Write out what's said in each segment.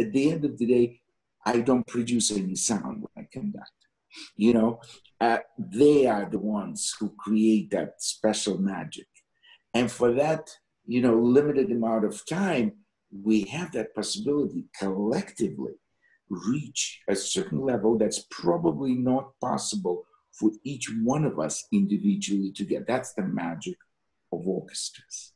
at the end of the day, I don't produce any sound when I conduct. You know, they are the ones who create that special magic. And for that, you know, limited amount of time, we have that possibility collectively reach a certain level that's probably not possible for each one of us individually to get. That's the magic of orchestras.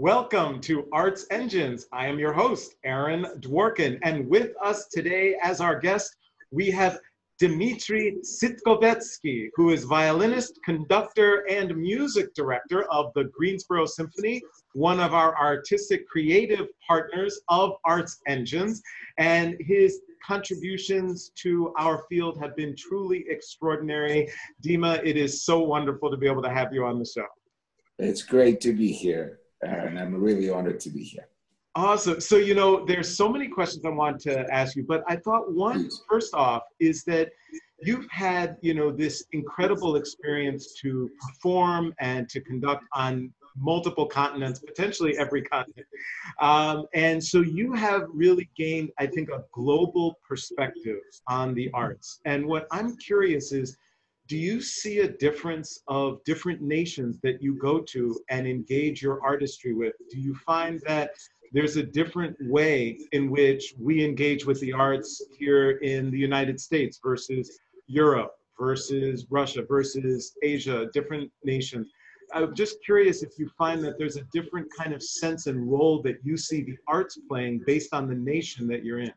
Welcome to Arts Engines. I am your host, Aaron Dworkin, and with us today as our guest, we have Dmitry Sitkovetsky, who is violinist, conductor, and music director of the Greensboro Symphony, one of our artistic creative partners of Arts Engines, and his contributions to our field have been truly extraordinary. Dima, it is so wonderful to be able to have you on the show. It's great to be here, and I'm really honored to be here. Awesome. So, you know, there's so many questions I want to ask you, but I thought one, first off, is that you've had, you know, this incredible experience to perform and to conduct on multiple continents, potentially every continent. And so you have really gained, I think, a global perspective on the arts. And what I'm curious is, do you see a difference of different nations that you go to and engage your artistry with? Do you find that there's a different way in which we engage with the arts here in the United States versus Europe, versus Russia, versus Asia, different nations? I'm just curious if you find that there's a different kind of sense and role that you see the arts playing based on the nation that you're in.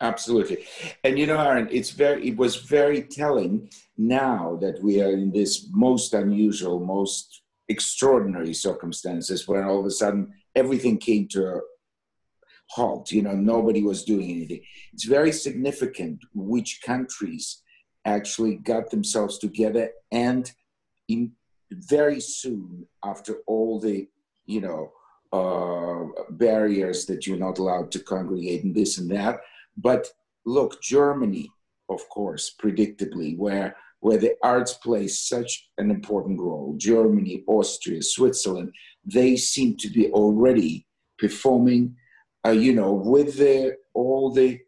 Absolutely. And you know, Aaron, it was very telling now that we are in this most unusual, most extraordinary circumstances where all of a sudden everything came to a halt. You know, nobody was doing anything. It's very significant which countries actually got themselves together, and in very soon after all the, you know, barriers that you're not allowed to congregate and this and that. But look, Germany, of course, predictably, where the arts play such an important role, Germany, Austria, Switzerland, they seem to be already performing, you know, with all the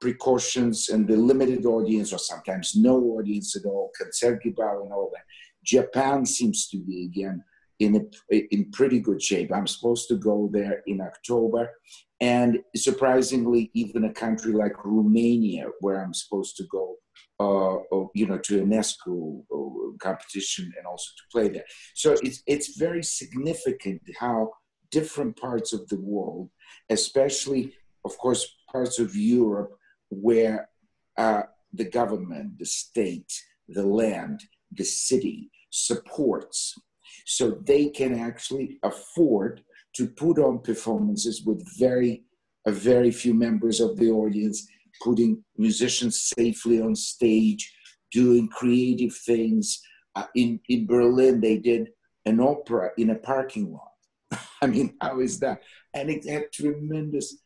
precautions and the limited audience, or sometimes no audience at all, Concertgebouw and all that. Japan seems to be, again, in pretty good shape. I'm supposed to go there in October. And surprisingly, even a country like Romania, where I'm supposed to go, you know, to UNESCO competition and also to play there. So it's very significant how different parts of the world, especially, of course, parts of Europe, where the government, the state, the land, the city supports, so they can actually afford to put on performances with very few members of the audience, putting musicians safely on stage, doing creative things. In Berlin, they did an opera in a parking lot. I mean, how is that? And it had tremendous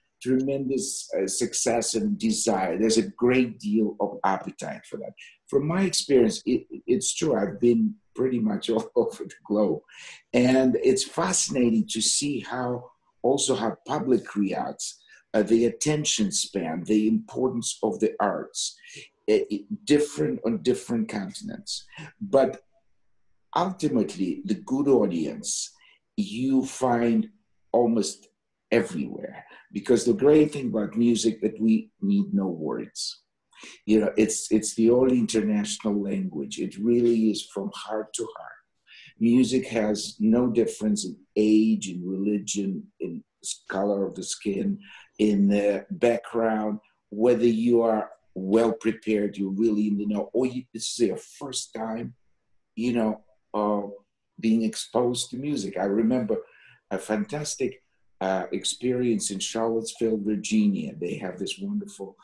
success and desire. There's a great deal of appetite for that. From my experience, it's true, I've been pretty much all over the globe. And it's fascinating to see how public reacts, the attention span, the importance of the arts, different on different continents. But ultimately, the good audience, you find almost everywhere, because the great thing about music that we need no words. You know, it's the old international language. It really is from heart to heart. Music has no difference in age, in religion, in color of the skin, in the background, whether you are well prepared, you really, you know, or this is your first time, you know, being exposed to music. I remember a fantastic experience in Charlottesville, Virginia. They have this wonderful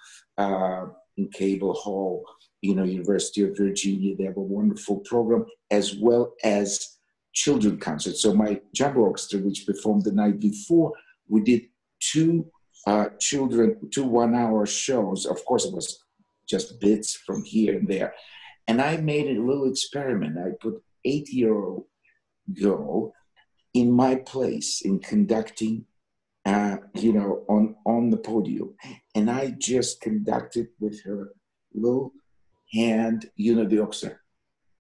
in Cable Hall, you know, University of Virginia. They have a wonderful program, as well as children concerts. So my Jumbo Orchestra, which performed the night before, we did two 1-hour shows. Of course, it was just bits from here and there. And I made a little experiment. I put 8-year-old girl in my place in conducting, on the podium. And I just conducted with her little hand, the oxer.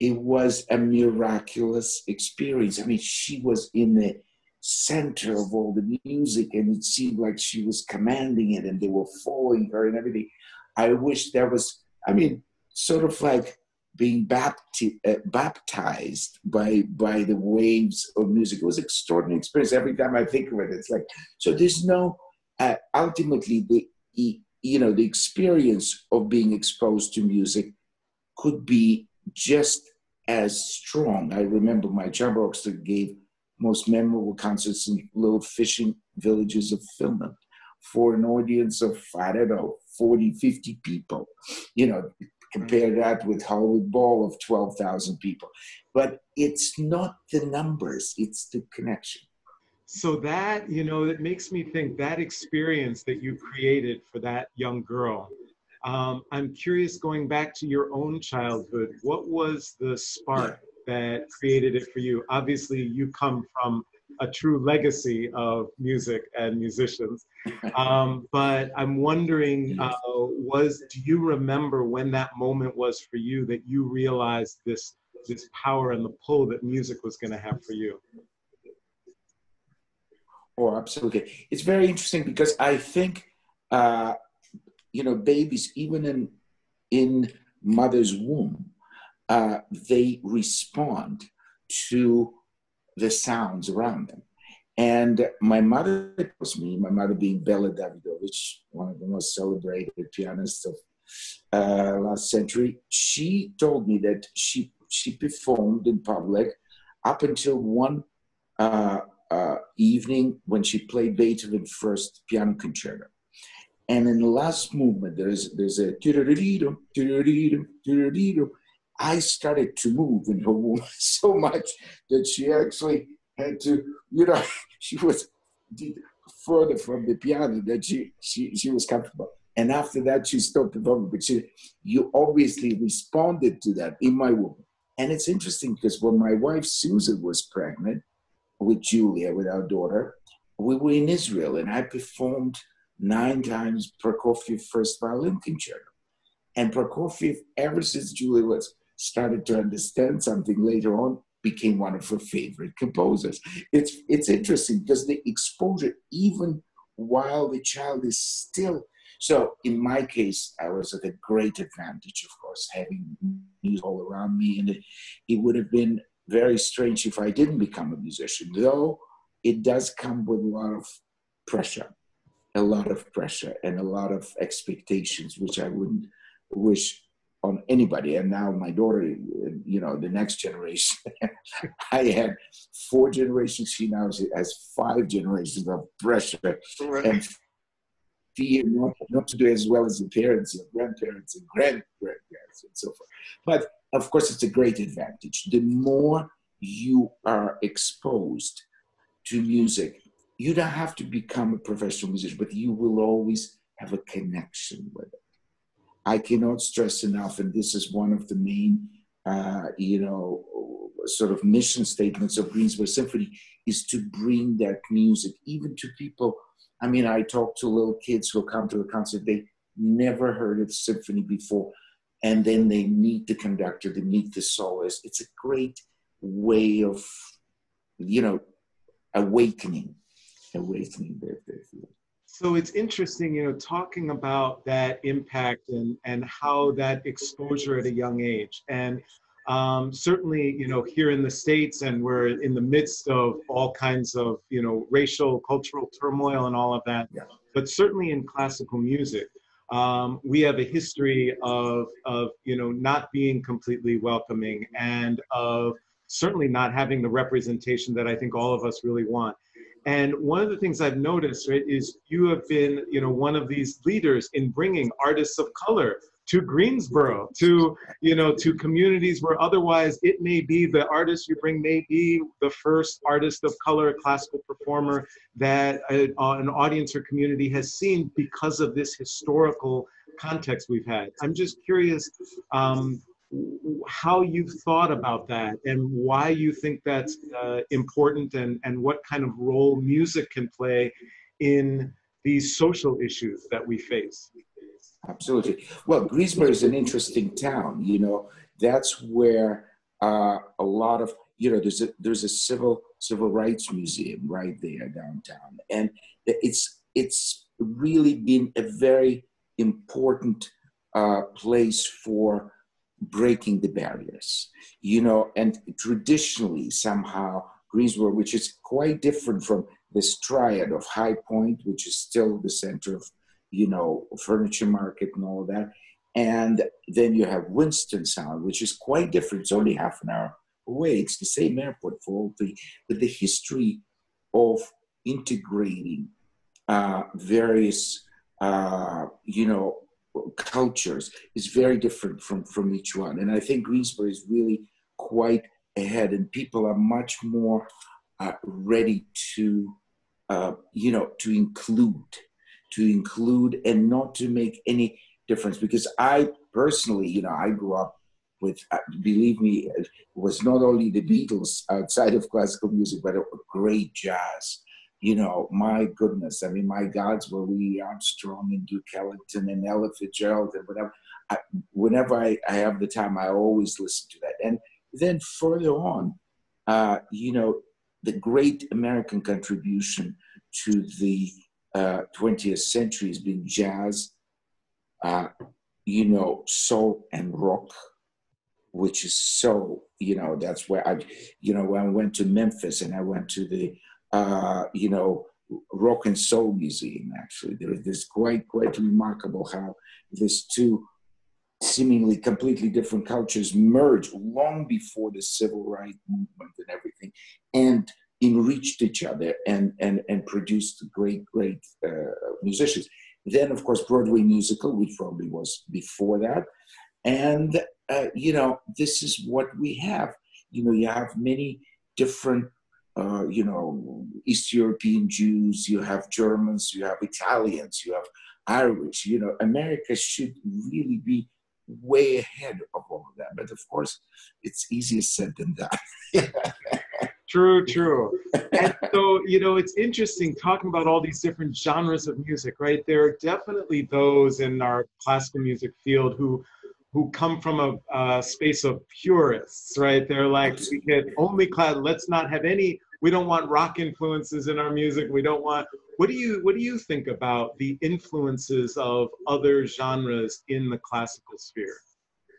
It was a miraculous experience. I mean, she was in the center of all the music, and it seemed like she was commanding it, and they were following her and everything. I wish there was, I mean, sort of like being baptized by the waves of music. It was an extraordinary experience. Every time I think of it, it's like, so there's no, ultimately, the experience of being exposed to music could be just as strong. I remember my Jumbo Orchestra gave most memorable concerts in little fishing villages of Finland for an audience of, I don't know, 40, 50 people, compare that with Hollywood Bowl of 12,000 people. But it's not the numbers, it's the connection. So that, it makes me think that experience that you created for that young girl, I'm curious, going back to your own childhood, what was the spark that created it for you? Obviously, you come from a true legacy of music and musicians, but I'm wondering, do you remember when that moment was for you that you realized this power and the pull that music was going to have for you? Oh, absolutely. It's very interesting because I think, babies, even in mother's womb, they respond to the sounds around them. And my mother tells me, my mother being Bella Davidovich, one of the most celebrated pianists of last century, she told me that she performed in public up until one evening when she played Beethoven's first piano concerto. And in the last movement, there's a tiro-ri-ri-ro, tiro-ri-ri-ro, tiro-ri-ro. I started to move in her womb so much that she actually had to, she was further from the piano than she was comfortable. And after that, she stopped performing. But you obviously responded to that in my womb. And it's interesting because when my wife Susan was pregnant with Julia, with our daughter, we were in Israel, and I performed 9 times Prokofiev's first violin concerto. And Prokofiev, ever since Julia started to understand something later on, became one of her favorite composers. It's interesting because the exposure, even while the child is still, so in my case, I was at a great advantage, of course, having music all around me, and it would have been very strange if I didn't become a musician, though it does come with a lot of pressure and a lot of expectations, which I wouldn't wish on anybody. And now my daughter, the next generation, I had 4 generations. She now has 5 generations of pressure and fear not to do as well as the parents and grandparents and grandparents and so forth. But of course, it's a great advantage. The more you are exposed to music, you don't have to become a professional musician, but you will always have a connection with it. I cannot stress enough, and this is one of the main, sort of mission statements of Greensboro Symphony, is to bring that music even to people. I mean, I talk to little kids who come to the concert, they never heard of symphony before, and then they meet the conductor, they meet the soloist. It's a great way of, awakening their field. So it's interesting, talking about that impact and how that exposure at a young age. And certainly, here in the States, and we're in the midst of all kinds of, racial, cultural turmoil and all of that. Yeah. But certainly in classical music, we have a history of not being completely welcoming, and of certainly not having the representation that I think all of us really want. And one of the things I've noticed, right, is you have been, one of these leaders in bringing artists of color to Greensboro, to, you know, to communities where otherwise it may be the artist you bring may be the first artist of color, a classical performer that an audience or community has seen because of this historical context we've had. I'm just curious how you've thought about that and why you think that's important, and what kind of role music can play in these social issues that we face. Absolutely. Well, Greensboro is an interesting town, you know. That's where a lot of, you know, there's a civil rights museum right there downtown. And it's really been a very important place for breaking the barriers, you know. And traditionally, somehow, Greensboro, which is quite different from this triad of High Point, which is still the center of, you know, furniture market and all of that. And then you have Winston Sound, which is quite different. It's only half an hour away. It's the same airport for all three. But the history of integrating various, you know, cultures is very different from each one. And I think Greensboro is really quite ahead, and people are much more ready to, you know, to include and not to make any difference. Because I personally, you know, I grew up with, believe me, it was not only the Beatles outside of classical music, but great jazz. You know, my goodness, I mean, my gods were Louis Armstrong and Duke Ellington and Ella Fitzgerald and whatever. Whenever I have the time, I always listen to that. And then further on, you know, the great American contribution to the 20th century has been jazz, you know, soul and rock, which is so, you know, that's where I, you know, when I went to Memphis and I went to the, you know, Rock and Soul Museum, actually, there's quite remarkable how these two seemingly completely different cultures merged long before the civil rights movement and everything, and enriched each other and produced great musicians. Then, of course, Broadway musical, which probably was before that. And, you know, this is what we have. You know, you have many different, you know, East European Jews, you have Germans, you have Italians, you have Irish. You know, America should really be way ahead of all of that. But, of course, it's easier said than done. True, true. And so, you know, it's interesting talking about all these different genres of music, right? There are definitely those in our classical music field who come from a space of purists, right? They're like, we get only class, let's not have any, we don't want rock influences in our music. We don't want, what do you think about the influences of other genres in the classical sphere?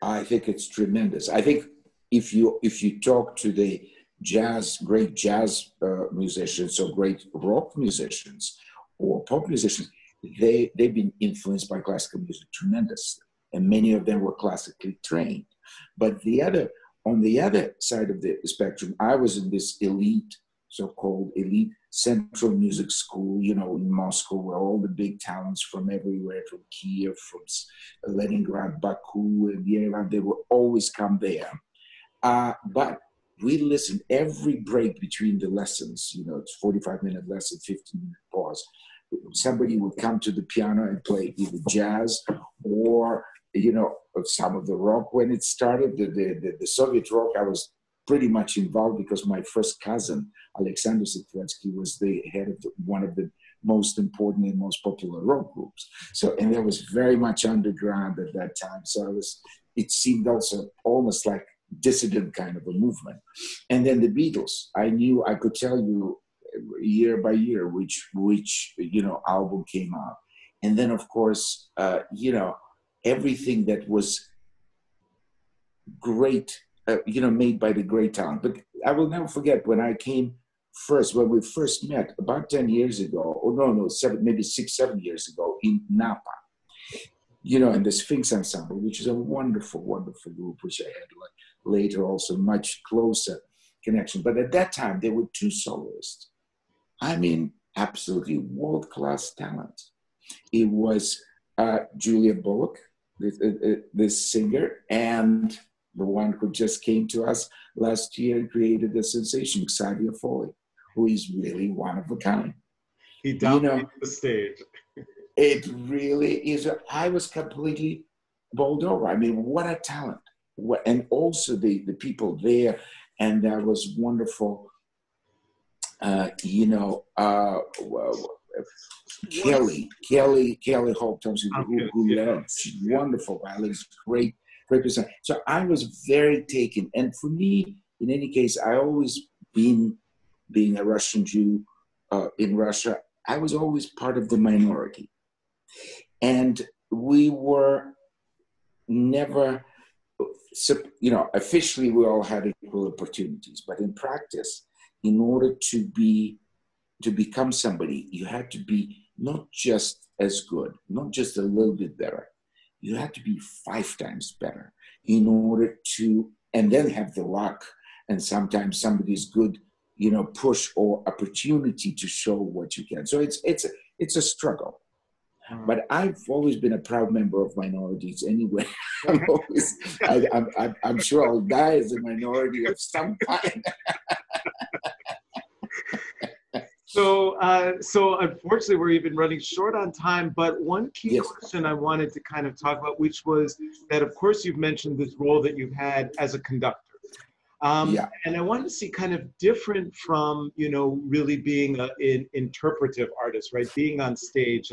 I think it's tremendous. I think if you talk to the jazz, great jazz musicians or great rock musicians or pop musicians, they've been influenced by classical music tremendously. And many of them were classically trained. But on the other side of the spectrum, I was in this elite, so-called elite central music school, you know, in Moscow, where all the big talents from everywhere, from Kiev, from Leningrad, Baku, and Yerevan, they would always come there. But we listened every break between the lessons, you know, it's 45-minute lesson, 15-minute pause. Somebody would come to the piano and play either jazz or, you know, some of the rock. When it started, the Soviet rock, I was pretty much involved because my first cousin, Alexander Sitkovetsky, was the head of one of the most important and most popular rock groups. So, and that was very much underground at that time. So it seemed also almost like dissident kind of a movement. And then the Beatles, I could tell you year by year which you know, album came out. And then, of course, you know, everything that was great, you know, made by the great talent. But I will never forget when we first met about 10 years ago, or no, maybe 6-7 years ago in Napa. You know, in the Sphinx Ensemble, which is a wonderful, wonderful group, which I had later also much closer connection. But at that time, there were two soloists. I mean, absolutely world-class talent. It was Julia Bullock, this singer, and the one who just came to us last year and created a sensation, Xavier Foley, who is really one of a kind. He dominated the stage. It really is. I was completely bowled over. I mean, what a talent. And also the people there, and that was wonderful. Kelly Holmes, who loves, she's wonderful violins, great person. So I was very taken. And for me, in any case, I always being a Russian Jew in Russia, I was always part of the minority. And we were never, officially we all had equal opportunities, but in practice, in order to become somebody, you had to be not just as good, not just a little bit better. You had to be 5 times better in order to, and then have the luck. And sometimes somebody's good, push or opportunity to show what you can. So it's a struggle. But I've always been a proud member of minorities anyway. I'm sure I'll die as a minority of some kind. So unfortunately, we're even running short on time, but one key question I wanted to kind of talk about, which was that, of course, you've mentioned this role that you've had as a conductor. And I wanted to see kind of different from, really being an interpretive artist, right? Being on stage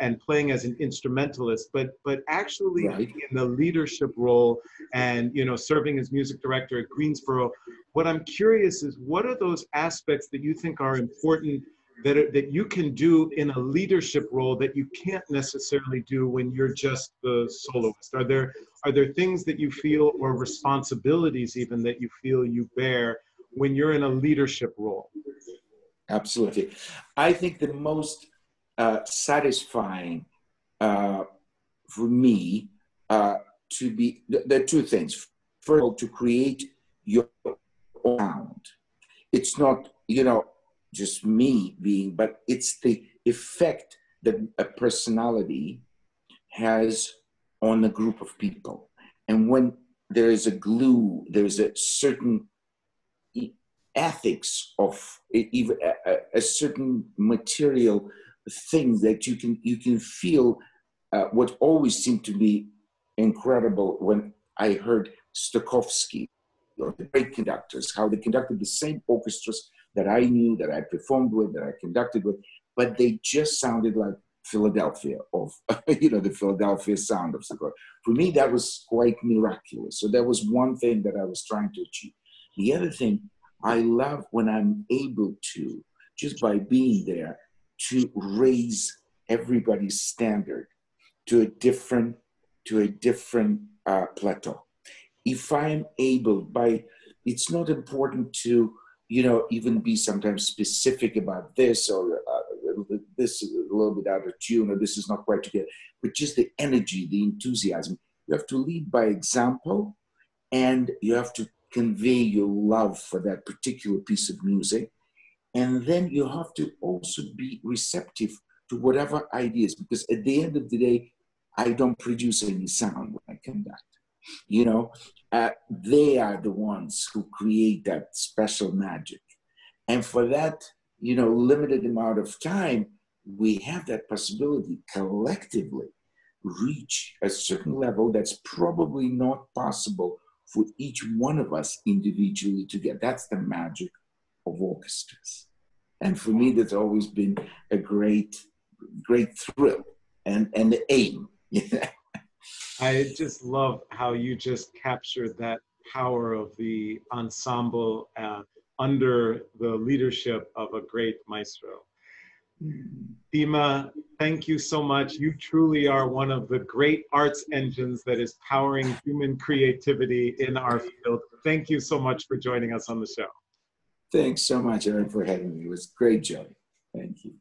and playing as an instrumentalist, but actually being in the leadership role and, serving as music director at Greensboro. What I'm curious is, what are those aspects that you think are important that you can do in a leadership role that you can't necessarily do when you're just the soloist? Are there things that you feel, or responsibilities even, that you feel you bear when you're in a leadership role? Absolutely. I think the most satisfying for me there are 2 things. First of all, to create your own sound. It's not, just me being, but it's the effect that a personality has on a group of people. And when there is a glue, there is a certain ethics of even a certain material thing that you can feel. What always seemed to be incredible when I heard Stokowski, or the great conductors, how they conducted the same orchestras that I knew, that I performed with, that I conducted with, but they just sounded like Philadelphia, of the Philadelphia sound of Stokowski. For me, that was quite miraculous. So that was one thing that I was trying to achieve. The other thing, I love when I'm able to, just by being there, to raise everybody's standard to a different plateau. If I'm able, it's not important to, even be sometimes specific about this, or this is a little bit out of tune, or this is not quite together, but just the energy, the enthusiasm. You have to lead by example, and you have to convey your love for that particular piece of music. And then you have to also be receptive to whatever ideas, because at the end of the day, I don't produce any sound when I conduct. They are the ones who create that special magic. And for that, limited amount of time, we have that possibility collectively reach a certain level that's probably not possible for each one of us individually to get. That's the magic of orchestras. And for me, that's always been a great thrill and the aim. I just love how you just captured that power of the ensemble under the leadership of a great maestro. Dima, thank you so much. You truly are one of the great arts engines that is powering human creativity in our field. Thank you so much for joining us on the show. Thanks so much, Aaron, for having me. It was a great joy. Thank you.